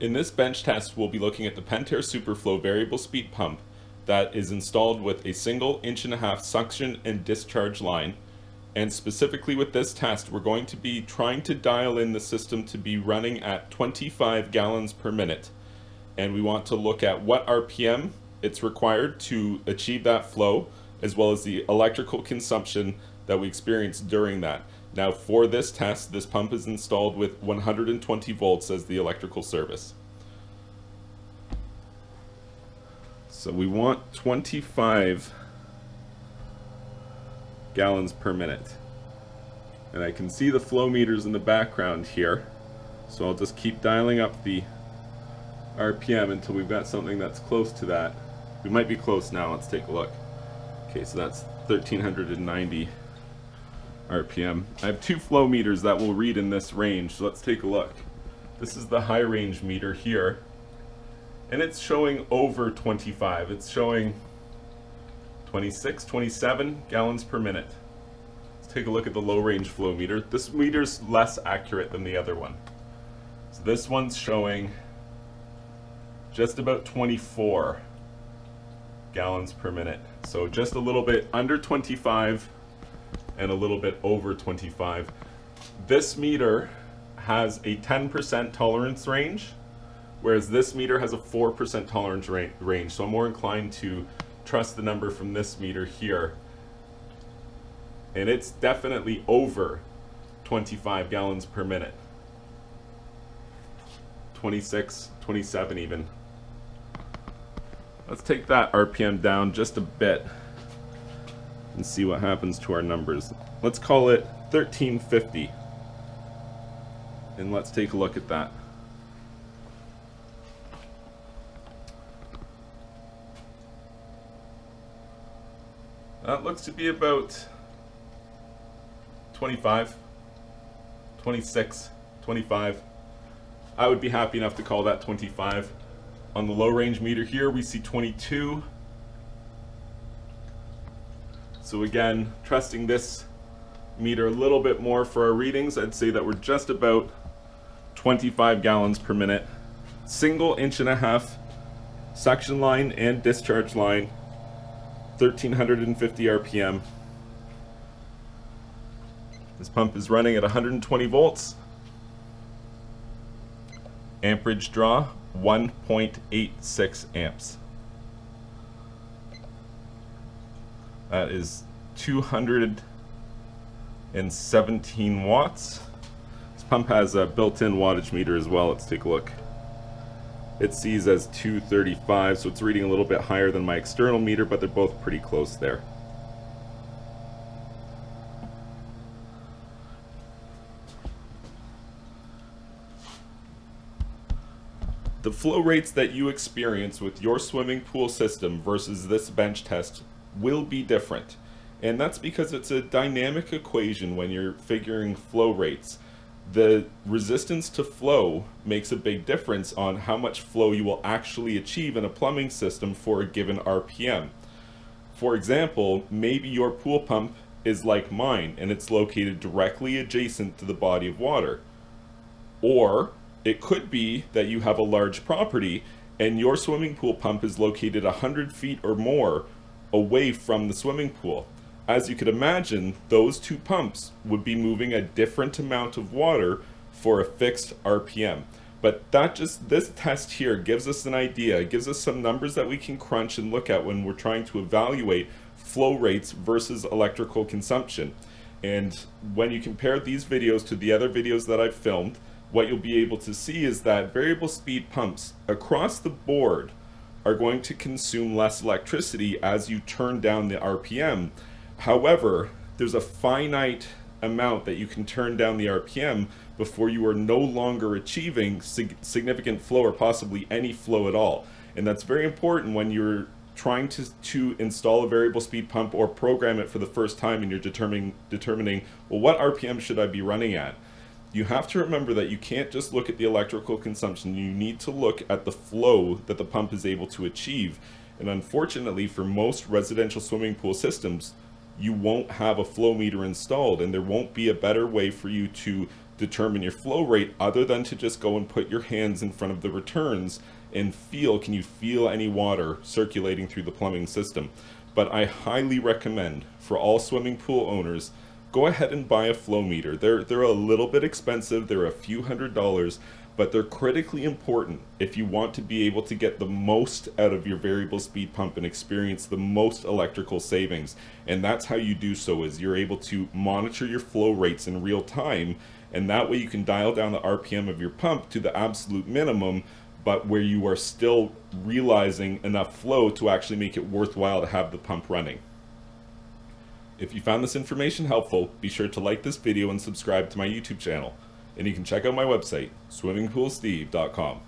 In this bench test, we'll be looking at the Pentair Superflow variable speed pump that is installed with a single 1.5-inch suction and discharge line. And specifically with this test, we're going to be trying to dial in the system to be running at 25 gallons per minute. And we want to look at what RPM it's required to achieve that flow, as well as the electrical consumption that we experience during that. Now for this test, this pump is installed with 120 volts as the electrical service. So we want 25 gallons per minute. And I can see the flow meters in the background here. So I'll just keep dialing up the RPM until we've got something that's close to that. We might be close now, let's take a look. Okay, so that's 1390 RPM. I have two flow meters that will read in this range, so let's take a look. This is the high range meter here, and it's showing over 25. It's showing 26, 27 gallons per minute. Let's take a look at the low range flow meter. This meter's less accurate than the other one. So this one's showing just about 24 gallons per minute. So just a little bit under 25 and a little bit over 25. This meter has a 10% tolerance range, whereas this meter has a 4% tolerance range. So I'm more inclined to trust the number from this meter here. And it's definitely over 25 gallons per minute. 26, 27 even. Let's take that RPM down just a bit and see what happens to our numbers. Let's call it 1350. And let's take a look at that. That looks to be about 25, 26, 25. I would be happy enough to call that 25. On the low range meter here, we see 22. So again, trusting this meter a little bit more for our readings, I'd say that we're just about 25 gallons per minute. Single 1.5-inch suction line and discharge line, 1350 RPM. This pump is running at 120 volts. Amperage draw, 1.86 amps. That is 217 watts. This pump has a built-in wattage meter as well. Let's take a look. It sees as 235, so it's reading a little bit higher than my external meter, but they're both pretty close there. The flow rates that you experience with your swimming pool system versus this bench test will be different. And that's because it's a dynamic equation when you're figuring flow rates. The resistance to flow makes a big difference on how much flow you will actually achieve in a plumbing system for a given RPM. For example, maybe your pool pump is like mine and it's located directly adjacent to the body of water. Or it could be that you have a large property and your swimming pool pump is located 100 feet or more away from the swimming pool. As you could imagine, those two pumps would be moving a different amount of water for a fixed RPM. But this test here gives us an idea, gives us some numbers that we can crunch and look at when we're trying to evaluate flow rates versus electrical consumption. And when you compare these videos to the other videos that I've filmed, what you'll be able to see is that variable speed pumps across the board are going to consume less electricity as you turn down the RPM. However, there's a finite amount that you can turn down the RPM before you are no longer achieving significant flow or possibly any flow at all. And that's very important when you're trying to install a variable speed pump or program it for the first time and you're determining, well, what RPM should I be running at? You have to remember that you can't just look at the electrical consumption. You need to look at the flow that the pump is able to achieve. And unfortunately, for most residential swimming pool systems, you won't have a flow meter installed, and there won't be a better way for you to determine your flow rate other than to just go and put your hands in front of the returns and feel, can you feel any water circulating through the plumbing system? But I highly recommend for all swimming pool owners, go ahead and buy a flow meter. They're a little bit expensive, they're a few $100s, but they're critically important if you want to be able to get the most out of your variable speed pump and experience the most electrical savings. And that's how you do so, is you're able to monitor your flow rates in real time, and that way you can dial down the RPM of your pump to the absolute minimum, but where you are still realizing enough flow to actually make it worthwhile to have the pump running. If you found this information helpful, be sure to like this video and subscribe to my YouTube channel. And you can check out my website, swimmingpoolsteve.com.